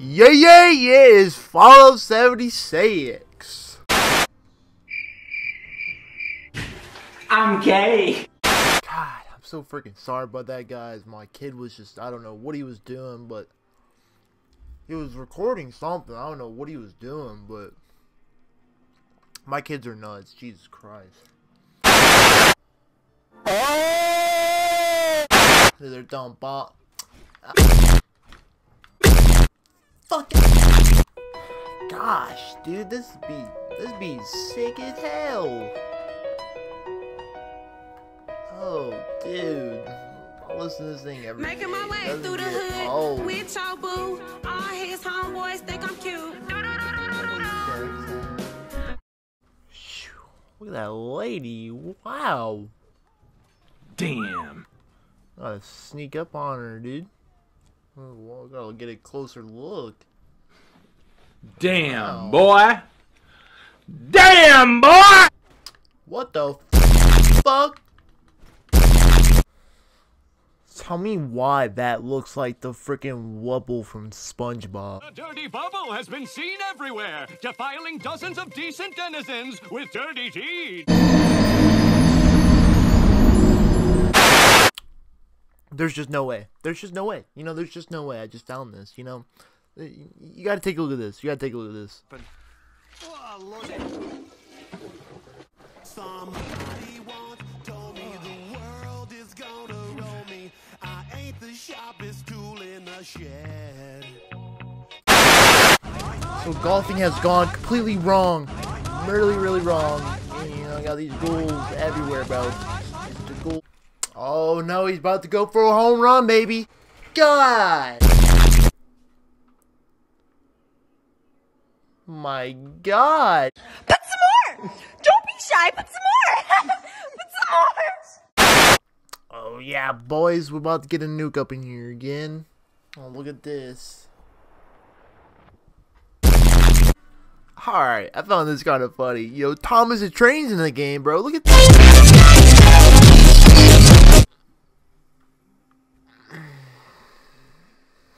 Yeah, yeah, yeah, it's Fallout 76. I'm gay. God, I'm so freaking sorry about that, guys. My kid was just, I don't know what he was doing, but he was recording something. I don't know what he was doing, but my kids are nuts. Jesus Christ. They're dumb bot. Fucking gosh, dude, this be sick as hell. Oh, dude, I listen to this thing every day. Making my way through the hood with your boo. All his homeboys think I'm cute. Look at that lady! Wow. Damn. Gotta sneak up on her, dude. Oh, well, gotta get a closer look. Damn, boy! Damn, boy! What the fuck? Tell me why that looks like the frickin' Wubble from SpongeBob. A dirty bubble has been seen everywhere, defiling dozens of decent denizens with dirty deeds. There's just no way. There's just no way. You know, there's just no way. I just found this, you know. You gotta take a look at this. You gotta take a look at this. Oh, Lord. Somebody once told me the world is gonna roll me. I ain't the sharpest tool in the shed. So golfing has gone completely wrong. Really, really wrong. And, you know, I got these goals everywhere, bro. Oh no, he's about to go for a home run, baby. God. My God. Put some more. Don't be shy. Put some more. Put some more. Oh yeah, boys. We're about to get a nuke up in here again. Oh, look at this. Alright, I found this kind of funny. Yo, Thomas the Train's in the game, bro. Look at this.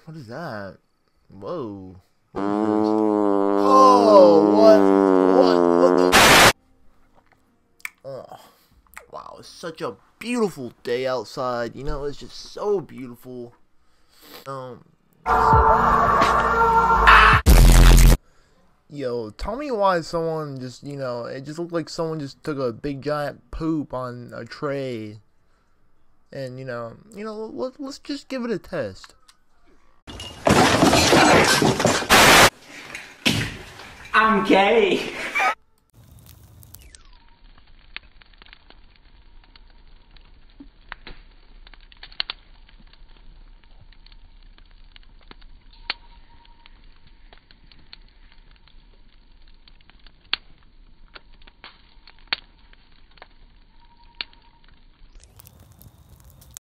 What is that? Whoa. Oh, what the... Oh, wow, it's such a beautiful day outside. You know, it's just so beautiful. Yo, tell me why someone just, you know, it just looked like someone just took a big giant poop on a tray. And, you know, let's just give it a test. I'm gay.